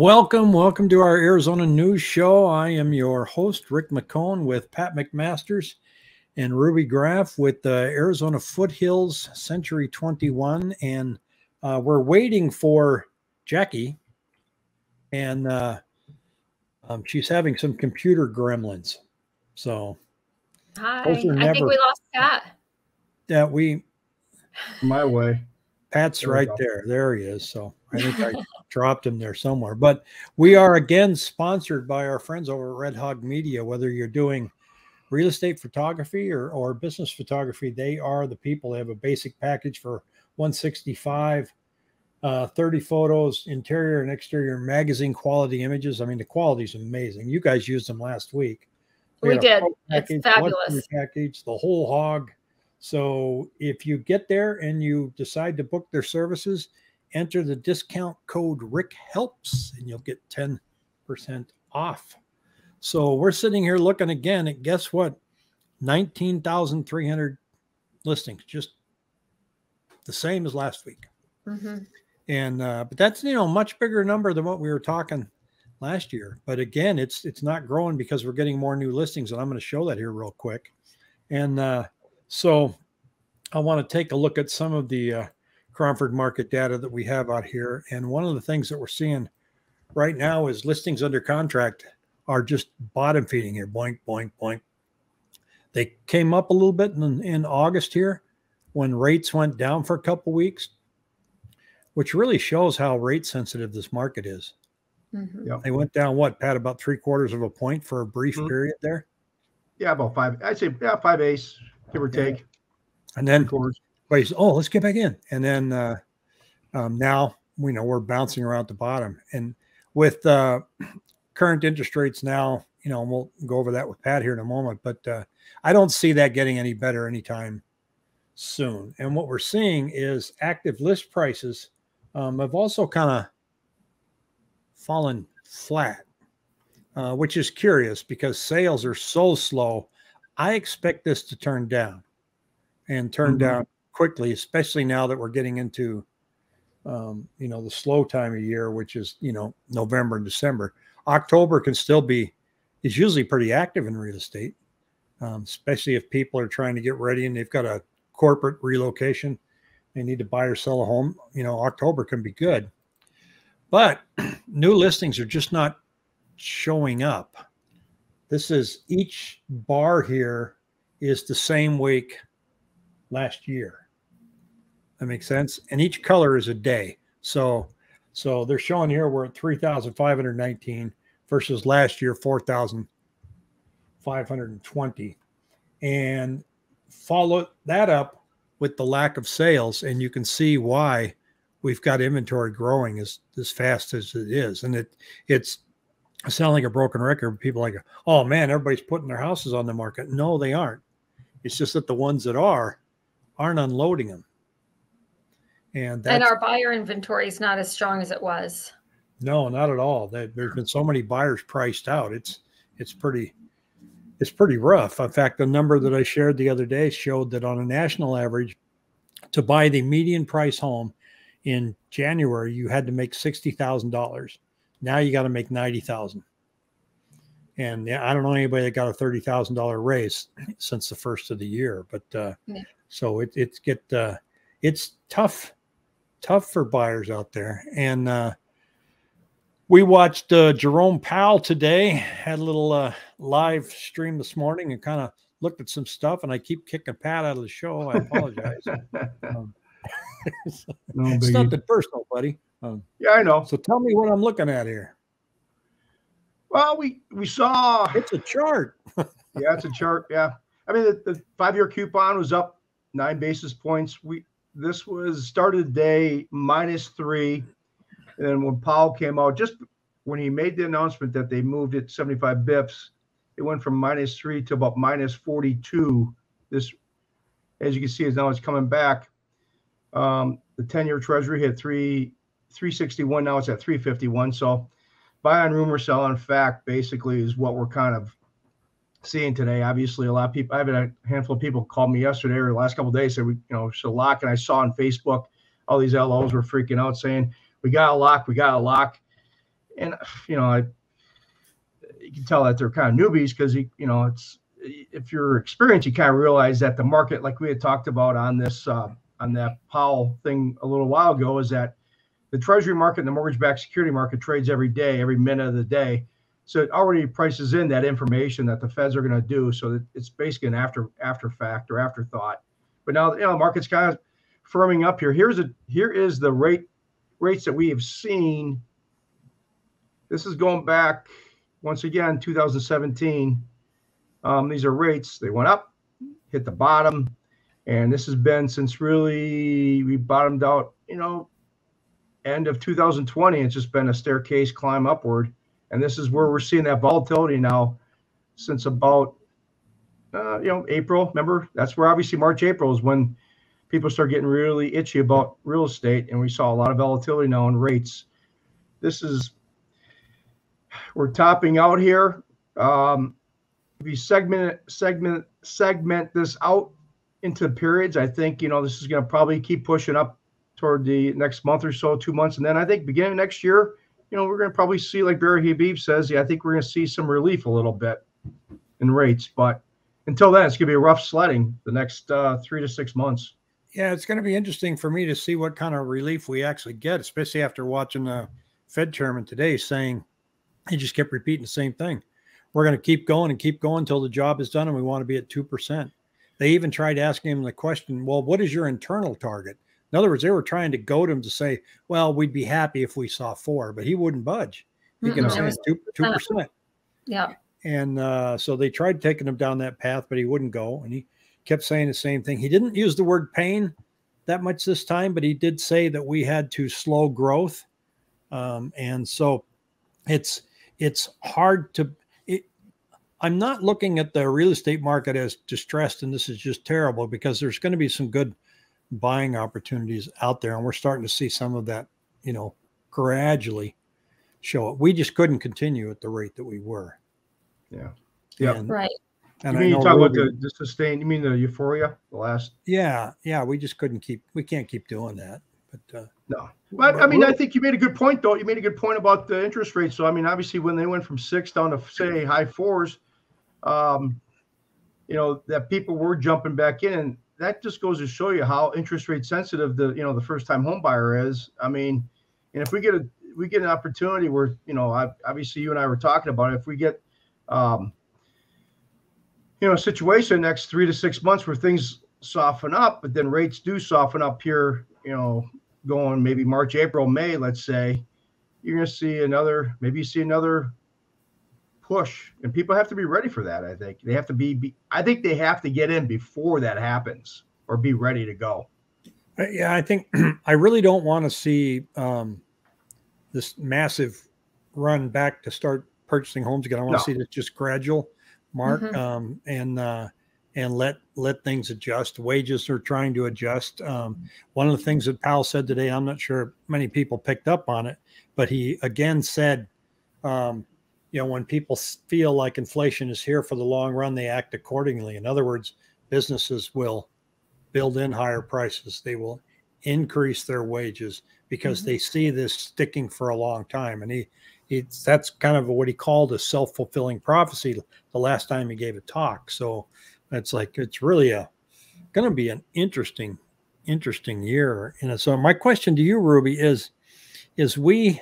Welcome to our Arizona News Show. I am your host, Rick McHone, with Pat McMasters and Ruby Graff with the Arizona Foothills Century 21. And we're waiting for Jackie, and she's having some computer gremlins. So, hi, I think we lost Pat. That we, my way. Pat's right there. There he is. So I think I dropped him there somewhere. But we are again sponsored by our friends over at Red Hog Media. Whether you're doing real estate photography or business photography, they are the people. They have a basic package for $165, 30 photos, interior and exterior, magazine quality images. I mean, the quality is amazing. You guys used them last week. We did. It's fabulous. Package, the whole hog. So if you get there and you decide to book their services, enter the discount code RICKHELPS and you'll get 10% off. So we're sitting here looking again at, guess what, 19,300 listings, just the same as last week. Mm-hmm. And but that's, you know, much bigger number than what we were talking last year. But again, it's not growing because we're getting more new listings, and I'm going to show that here real quick. And so I want to take a look at some of the Cromford market data that we have out here. And one of the things that we're seeing right now is listings under contract are just bottom feeding here. Boink, boink, boink. They came up a little bit in August here when rates went down for a couple weeks, which really shows how rate sensitive this market is. Mm-hmm. Yep. They went down, what, Pat, about 3/4 of a point for a brief mm-hmm. period there? Yeah, about five. I'd say, yeah, 5/8. Give or take. And then, of course, oh, let's get back in. And then now, you know, we're bouncing around the bottom. And with current interest rates now, you know, and we'll go over that with Pat here in a moment, but I don't see that getting any better anytime soon. And what we're seeing is active list prices have also kind of fallen flat, which is curious because sales are so slow. I expect this to turn down and turn mm-hmm. down quickly, especially now that we're getting into, you know, the slow time of year, which is, you know, November and December. October can still be, is usually pretty active in real estate, especially if people are trying to get ready and they've got a corporate relocation. They need to buy or sell a home. You know, October can be good, but new listings are just not showing up. This is, each bar here is the same week last year. That makes sense. And each color is a day. So they're showing here we're at 3,519 versus last year 4,520. And follow that up with the lack of sales, and you can see why we've got inventory growing as fast as it is. And it's I sound like a broken record. People are like, oh man, everybody's putting their houses on the market. No, they aren't. It's just that the ones that aren't unloading them. And our buyer inventory is not as strong as it was. No, not at all. There's been so many buyers priced out. It's pretty rough. In fact, the number that I shared the other day showed that on a national average, to buy the median price home in January, you had to make $60,000. Now you got to make $90,000. And yeah, I don't know anybody that got a $30,000 raise since the first of the year, but yeah. So it's tough for buyers out there. And we watched Jerome Powell today, had a little live stream this morning and kind of looked at some stuff, and I keep kicking Pat out of the show. I apologize. No, it's nothing personal, buddy. Yeah, I know. So tell me what I'm looking at here. Well, we saw it's a chart. Yeah, it's a chart. Yeah, I mean the 5-year coupon was up 9 basis points. This was started today -3, and then when Powell came out, just when he made the announcement that they moved it 75 bips, it went from -3 to about -42. This, as you can see, is now it's coming back. The 10-year Treasury hit 3.61. Now it's at 3.51. So buy on rumor, sell on fact, basically, is what we're kind of seeing today. Obviously, a lot of people, I had a handful of people called me yesterday or the last couple of days, said, you know, should lock. And I saw on Facebook, all these LOs were freaking out saying, we got to lock. And, you know, you can tell that they're kind of newbies because, you know, it's, if you're experienced, you kind of realize that the market, like we had talked about on this, on that Powell thing a little while ago, is that the treasury market and the mortgage-backed security market trades every day, every minute of the day. So it already prices in that information that the feds are going to do. So that it's basically an after fact or afterthought. But now, you know, the market's kind of firming up here. Here is the rates that we have seen. This is going back once again, 2017. These are rates. They went up, hit the bottom, and this has been since really we bottomed out, you know, end of 2020. It's just been a staircase climb upward, and this is where we're seeing that volatility now since about you know, April. Remember, that's where obviously March, April is when people start getting really itchy about real estate, and we saw a lot of volatility now in rates. This is, we're topping out here. If you segment this out into periods, I think, you know, this is going to probably keep pushing up toward the next month or so, 2 months. And then I think beginning of next year, you know, we're going to probably see, like Barry Habib says, yeah, I think we're going to see some relief a little bit in rates. But until then, it's going to be a rough sledding the next 3 to 6 months. Yeah, it's going to be interesting for me to see what kind of relief we actually get, especially after watching the Fed chairman today saying he just kept repeating the same thing. We're going to keep going until the job is done, and we want to be at 2%. They even tried asking him the question, well, what is your internal target? In other words, they were trying to goad him to say, well, we'd be happy if we saw 4, but he wouldn't budge. He can say 2%. Yeah. And so they tried taking him down that path, but he wouldn't go. And he kept saying the same thing. He didn't use the word pain that much this time, but he did say that we had to slow growth. And so it's hard to... I'm not looking at the real estate market as distressed and this is just terrible, because there's going to be some good buying opportunities out there. And we're starting to see some of that, you know, gradually show up. We just couldn't continue at the rate that we were. Yeah. Yeah. And, right. And you mean, I know you talk about the sustain, you mean the euphoria, the last. Yeah. Yeah. We just couldn't keep, we can't keep doing that. But no, but I mean, I think you made a good point though. You made a good point about the interest rates. So, I mean, obviously when they went from 6 down to say high 4s, you know, that people were jumping back in, and that just goes to show you how interest rate sensitive the, you know, the first time home buyer is. I mean, and if we get an opportunity where, you know, obviously you and I were talking about it, if we get, you know, a situation next 3 to 6 months where things soften up, but then rates do soften up here, you know, going maybe March, April, May, let's say, you're going to see another, maybe you see another push, and people have to be ready for that. I think they have to be I think they have to get in before that happens or be ready to go. Yeah, I think I really don't want to see this massive run back to start purchasing homes again. I want to see this just gradual, Mark, and let things adjust. Wages are trying to adjust. One of the things that Powell said today, I'm not sure many people picked up on it, but he again said, you know, when people feel like inflation is here for the long run, they act accordingly. In other words, businesses will build in higher prices. They will increase their wages because they see this sticking for a long time. And that's kind of what he called a self-fulfilling prophecy the last time he gave a talk. So it's like, it's really going to be an interesting year. And so my question to you, Ruby, is when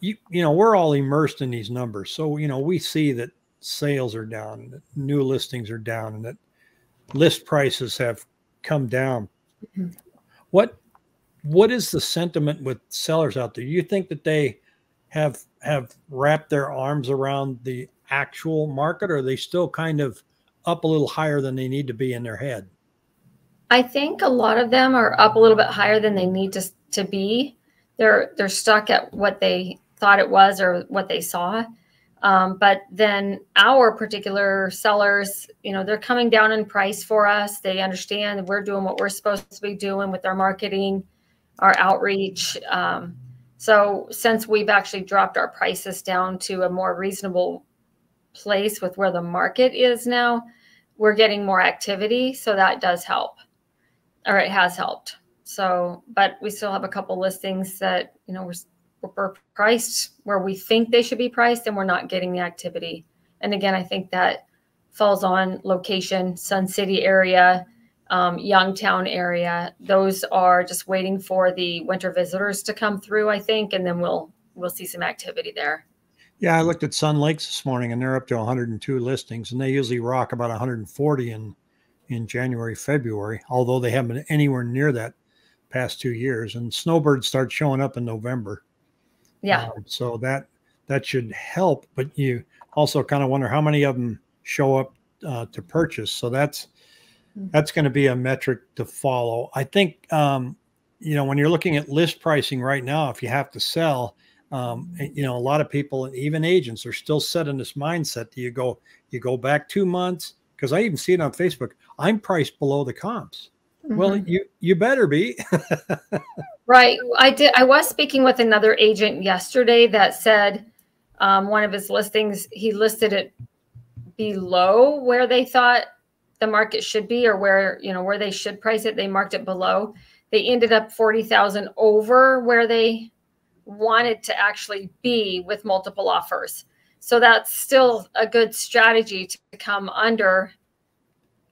you know, we're all immersed in these numbers. So, you know, we see that sales are down, and that new listings are down, and that list prices have come down. What is the sentiment with sellers out there? Do you think that they have wrapped their arms around the actual market, or are they still kind of up a little higher than they need to be in their head? I think a lot of them are up a little bit higher than they need to be. They're stuck at what they thought it was or what they saw. But then our particular sellers, you know, they're coming down in price for us. They understand we're doing what we're supposed to be doing with our marketing, our outreach. So since we've actually dropped our prices down to a more reasonable place with where the market is now, we're getting more activity. So that does help, or it has helped. So, but we still have a couple listings that, you know, we're priced where we think they should be priced, and we're not getting the activity. And again, I think that falls on location, Sun City area, Youngtown area. Those are just waiting for the winter visitors to come through, I think, and then we'll see some activity there. Yeah, I looked at Sun Lakes this morning, and they're up to 102 listings, and they usually rock about 140 in January, February, although they haven't been anywhere near that past 2 years. And snowbirds start showing up in November. Yeah. So that should help, but you also kind of wonder how many of them show up to purchase. So that's going to be a metric to follow. I think, you know, when you're looking at list pricing right now, if you have to sell, you know, a lot of people, even agents, are still set in this mindset that you go back 2 months, because I even see it on Facebook, I'm priced below the comps. Mm-hmm. Well, you better be. Right. I was speaking with another agent yesterday that said one of his listings, he listed it below where they thought the market should be, or where, you know, where they should price it. They marked it below. They ended up 40,000 over where they wanted to actually be with multiple offers. So that's still a good strategy, to come under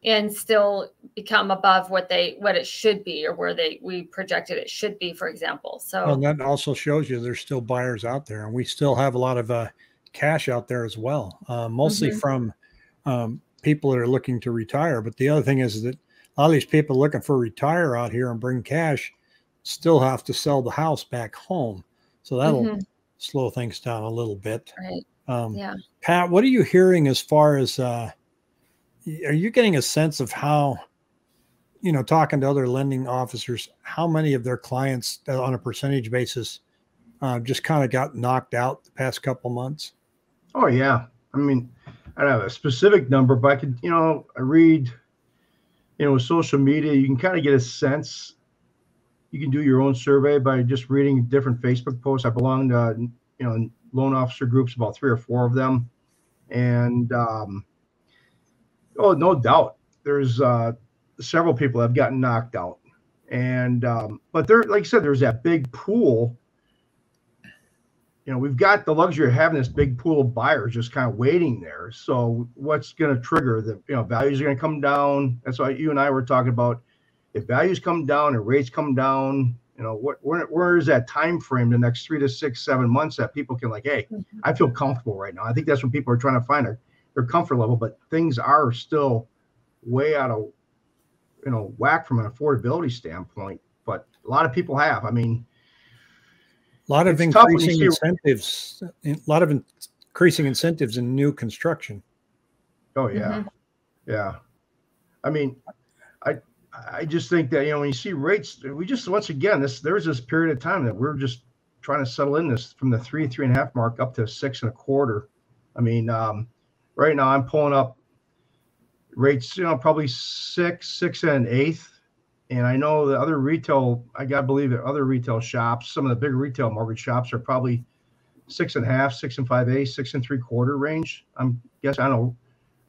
and still become above what it should be, or where we projected it should be, for example. So, well, that also shows you there's still buyers out there, and we still have a lot of cash out there as well, mostly from people that are looking to retire. But the other thing is that a lot of these people looking for retire out here and bring cash still have to sell the house back home. So that'll slow things down a little bit. Right. Yeah. Pat, what are you hearing as far as, are you getting a sense of how, you know, talking to other lending officers, how many of their clients on a percentage basis just kind of got knocked out the past couple months? Oh, yeah. I mean, I don't have a specific number, but I could, you know, I read, you know, with social media, you can kind of get a sense. You can do your own survey by just reading different Facebook posts. I belong to, you know, loan officer groups, about 3 or 4 of them. And, oh, no doubt there's several people that have gotten knocked out. And, but there, like I said, there's that big pool. You know, we've got the luxury of having this big pool of buyers just kind of waiting there. So what's going to trigger the, you know, values are going to come down. That's why you and I were talking about, if values come down and rates come down, you know, where is that time frame, the next 3 to 6, 7 months, that people can, like, hey, I feel comfortable right now. I think that's when people are trying to find their comfort level, but things are still way out of, you know, whack from an affordability standpoint. But a lot of people have, I mean, a lot of increasing incentives, a lot of increasing incentives in new construction. Oh yeah. Yeah. I mean, I just think that, you know, when you see rates, we just, once again, there's this period of time that we're just trying to settle in this from the 3, 3.5 mark up to 6.25. I mean, right now I'm pulling up rates, you know, probably 6, 6 1/8. And I know the other retail, I got to believe that other retail shops, some of the bigger retail mortgage shops, are probably 6.5, 6 5/8, 6 3/4 range. I'm guess I know.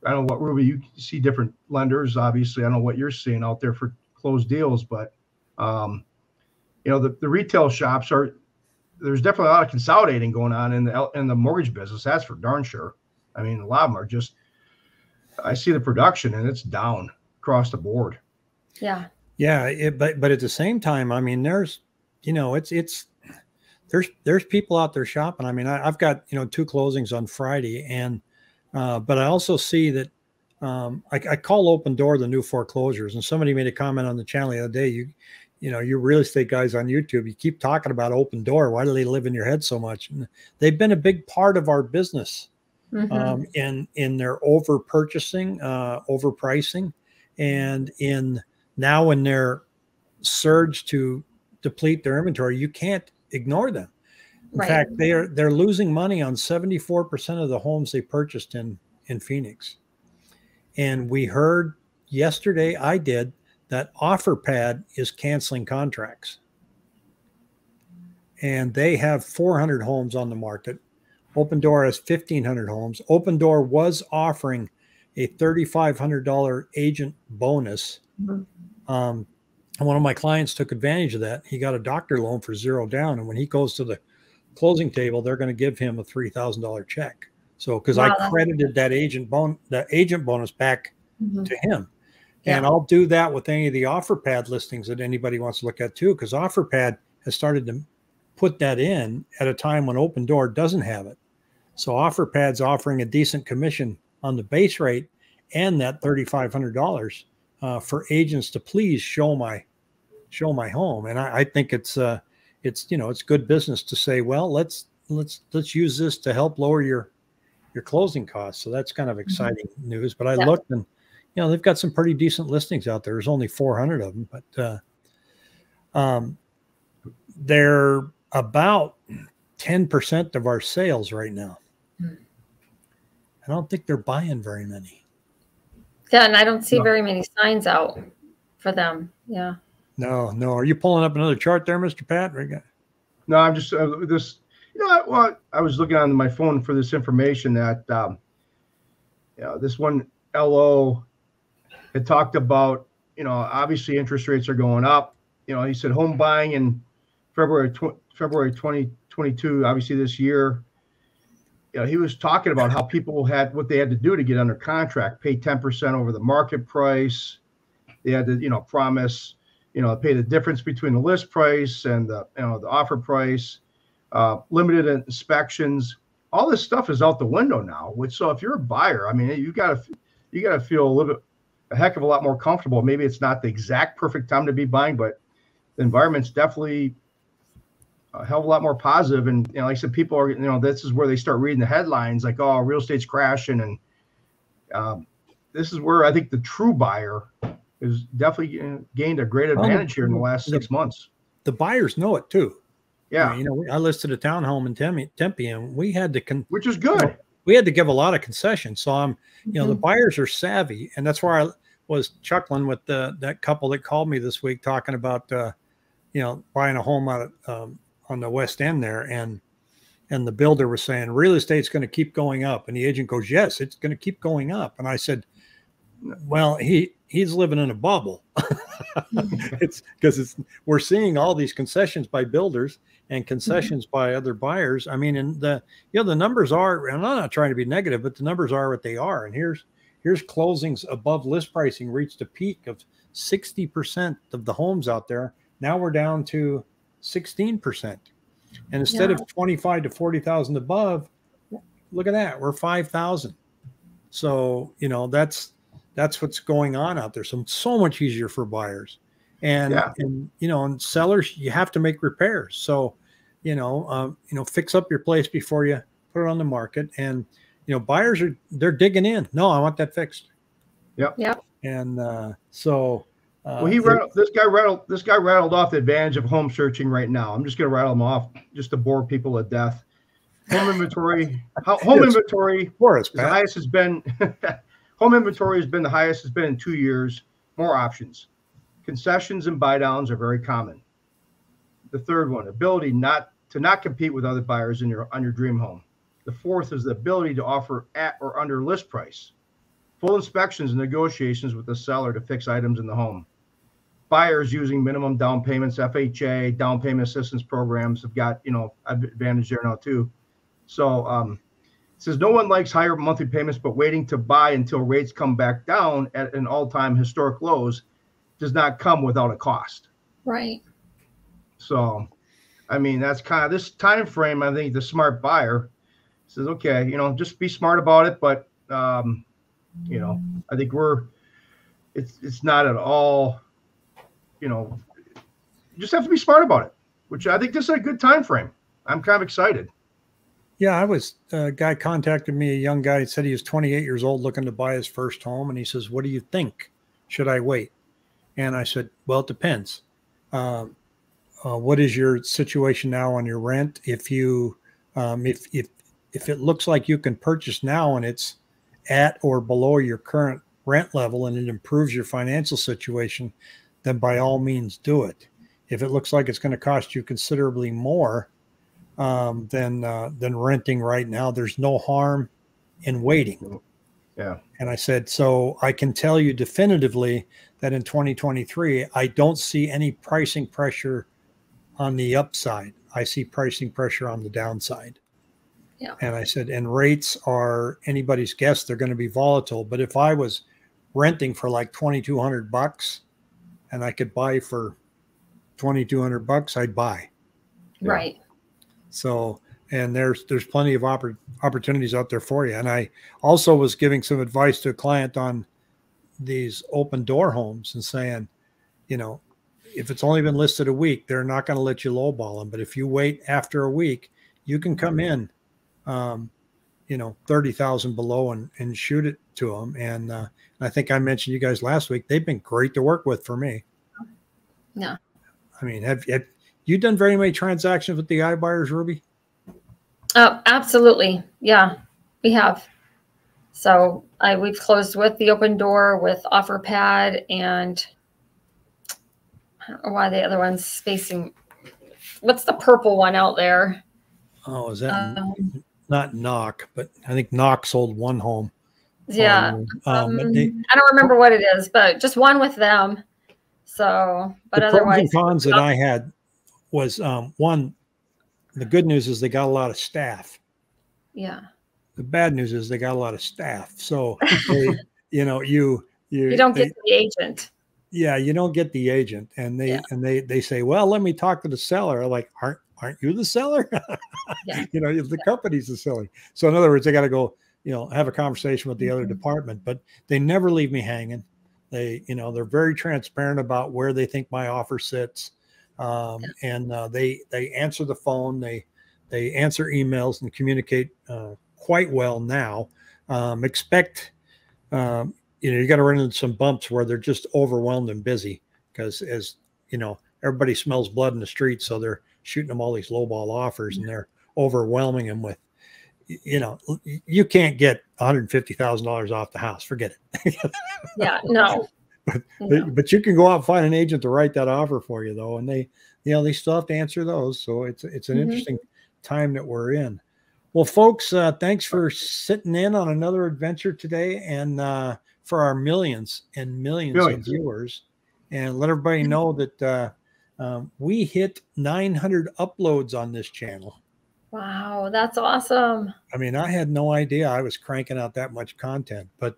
I don't know what, Ruby, you see different lenders, obviously. I don't know what you're seeing out there for closed deals, but, you know, the retail shops are, there's definitely a lot of consolidating going on in the mortgage business. That's for darn sure. I mean, a lot of them are just, I see the production and it's down across the board. Yeah. Yeah. But at the same time, I mean, there's, you know, there's people out there shopping. I mean, I've got, you know, 2 closings on Friday, and, but I also see that I call Open Door the new foreclosures. And somebody made a comment on the channel the other day. You know, you real estate guys on YouTube, you keep talking about Open Door. Why do they live in your head so much? And they've been a big part of our business in their over purchasing, overpricing, and now in their surge to deplete their inventory. You can't ignore them. In right. fact, they're losing money on 74% of the homes they purchased in Phoenix. And we heard yesterday, I did, that OfferPad is canceling contracts. And they have 400 homes on the market. Open Door has 1,500 homes. Open Door was offering a $3,500 agent bonus. And one of my clients took advantage of that. He got a doctor loan for $0 down. And when he goes to the closing table, they're going to give him a $3,000 check. So, because wow, I credited that agent bonus back to him. Yeah. And I'll do that with any of the OfferPad listings that anybody wants to look at too, because OfferPad has started to put that in at a time when Open Door doesn't have it. So OfferPad's offering a decent commission on the base rate and that $3,500 for agents to please show my home. And I think it's you know, it's good business to say, well, let's use this to help lower your closing costs. So that's kind of exciting news. But I looked, and you know, they've got some pretty decent listings out there. There's only 400 of them, but they're about 10% of our sales right now. I don't think they're buying very many. Yeah, and I don't see very many signs out for them. Yeah. No, no. Are you pulling up another chart there, Mr. Pat? No, I'm just this. You know, well, I was looking on my phone for this information that, you know, this one LO had talked about. You know, obviously interest rates are going up. You know, he said home buying in February 2022, obviously this year. You know, he was talking about how people had what they had to do to get under contract, pay 10% over the market price. They had to, you know, promise, you know, pay the difference between the list price and the, you know, the offer price, limited inspections. All this stuff is out the window now. Which, so if you're a buyer, I mean, you gotta feel a little bit, a heck of a lot more comfortable. Maybe it's not the exact perfect time to be buying, but the environment's definitely a hell of a lot more positive. And, you know, like I said, people are, you know, this is where they start reading the headlines like, oh, real estate's crashing. And this is where I think the true buyer has definitely gained a great advantage here in the last 6 months. The buyers know it too. Yeah. I mean, you know, I listed a townhome in Tempe and we had to, which is good. You know, we had to give a lot of concessions. So I'm, you know, the buyers are savvy. And that's where I was chuckling with that couple that called me this week talking about, you know, buying a home out of, on the West End there, and the builder was saying real estate's going to keep going up, and the agent goes, yes, it's going to keep going up. And I said, well, he's living in a bubble. It's because we're seeing all these concessions by builders and concessions by other buyers. I mean, and the, you know, the numbers are, and I'm not trying to be negative, but the numbers are what they are. And here's closings above list pricing reached a peak of 60% of the homes out there. Now we're down to 16%, and instead of 25 to 40,000 above, look at that, we're 5,000. So, you know, that's what's going on out there. So it's so much easier for buyers, and you know, and sellers, you have to make repairs. So, you know, fix up your place before you put it on the market. And, you know, buyers are, they're digging in. No, I want that fixed. Yep. Yep. And so. Well, this guy rattled off the advantage of home searching right now. I'm just going to rattle them off just to bore people to death. Home inventory, home inventory has been the highest it's been in 2 years. More options, concessions and buy downs are very common. The third one, ability not to compete with other buyers in on your dream home. The fourth is the ability to offer at or under list price. Full inspections and negotiations with the seller to fix items in the home. Buyers using minimum down payments, FHA, down payment assistance programs have got, you know, advantage there now too. So it says no one likes higher monthly payments, but waiting to buy until rates come back down at an all-time historic lows does not come without a cost. Right. So, I mean, that's kind of this time frame. I think the smart buyer says, okay, you know, just be smart about it, but you know, I think it's not at all, you know, you just have to be smart about it, which I think this is a good time frame. I'm kind of excited. Yeah, I was, a guy contacted me, a young guy, said he was 28 years old looking to buy his first home. And he says, what do you think? Should I wait? And I said, well, it depends. What is your situation now on your rent? If you, if it looks like you can purchase now and it's at or below your current rent level and it improves your financial situation, then by all means do it. If it looks like it's going to cost you considerably more than renting right now, there's no harm in waiting. Yeah. And I said, so I can tell you definitively that in 2023, I don't see any pricing pressure on the upside. I see pricing pressure on the downside. Yeah. And I said, and rates are anybody's guess. They're going to be volatile. But if I was renting for like $2,200 and I could buy for $2,200, I'd buy. Right. Yeah. So, and there's plenty of opportunities out there for you. And I also was giving some advice to a client on these open door homes and saying, you know, if it's only been listed a week, they're not going to let you lowball them. But if you wait after a week, you can come in, you know, 30,000 below and shoot it to them. And I think I mentioned you guys last week, they've been great to work with for me. No. I mean, have you done very many transactions with the iBuyers, Ruby? Oh, absolutely. Yeah, we have. So we've closed with the Open Door, with OfferPad, and I don't know why the other one's spacing. What's the purple one out there? Oh, is that not Knock? But I think Knock sold one home. Yeah. I don't remember what it is, but just one with them. So, but the otherwise. The cons that I had was one, the good news is they got a lot of staff. Yeah. The bad news is they got a lot of staff. So, they, you know, you don't get the agent. Yeah, you don't get the agent, and they say, well, let me talk to the seller. Like, aren't you the seller? Yeah. You know, the company's the seller. So in other words, they got to go, you know, have a conversation with the other department. But they never leave me hanging. They, you know, they're very transparent about where they think my offer sits, and they answer the phone. They answer emails and communicate quite well now. Expect. You know, you got to run into some bumps where they're just overwhelmed and busy because, as you know, everybody smells blood in the street. So they're shooting them all these lowball offers and they're overwhelming them with, you know, you can't get $150,000 off the house. Forget it. Yeah, no. But you can go out and find an agent to write that offer for you, though. And they, you know, they still have to answer those. So it's an interesting time that we're in. Well, folks, thanks for sitting in on another adventure today. And, for our millions and millions of viewers, and let everybody know that we hit 900 uploads on this channel. Wow, that's awesome. I mean, I had no idea I was cranking out that much content, but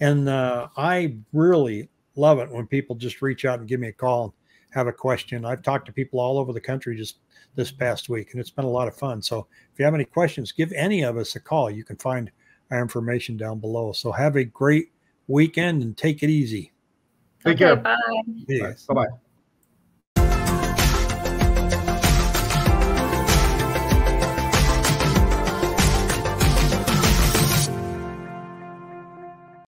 I really love it when people just reach out and give me a call and have a question. I've talked to people all over the country just this past week, and it's been a lot of fun. So if you have any questions, give any of us a call. You can find our information down below. So have a great weekend and take it easy. Take care. Bye. Bye. Bye.